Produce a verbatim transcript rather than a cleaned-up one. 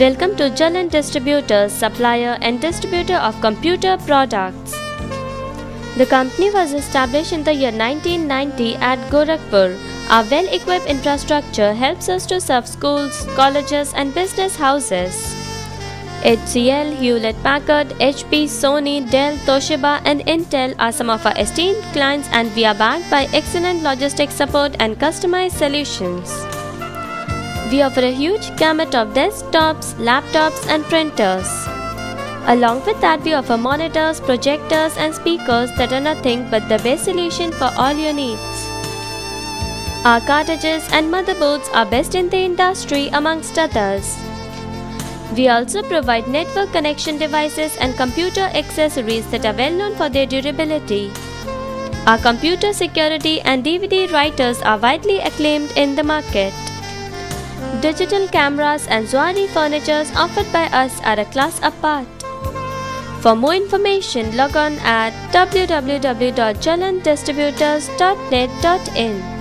Welcome to Jalan Distributors, supplier and distributor of computer products. The company was established in the year nineteen ninety at Gorakhpur. Our well-equipped infrastructure helps us to serve schools, colleges and business houses. H C L, Hewlett Packard, H P, Sony, Dell, Toshiba and Intel are some of our esteemed clients, and we are backed by excellent logistics support and customized solutions. We offer a huge gamut of desktops, laptops and printers. Along with that, we offer monitors, projectors and speakers that are nothing but the best solution for all your needs. Our cartridges and motherboards are best in the industry, amongst others. We also provide network connection devices and computer accessories that are well known for their durability. Our computer security and D V D writers are widely acclaimed in the market. Digital cameras and Zuari furnitures offered by us are a class apart. For more information, log on at w w w dot jalan distributors dot net dot in.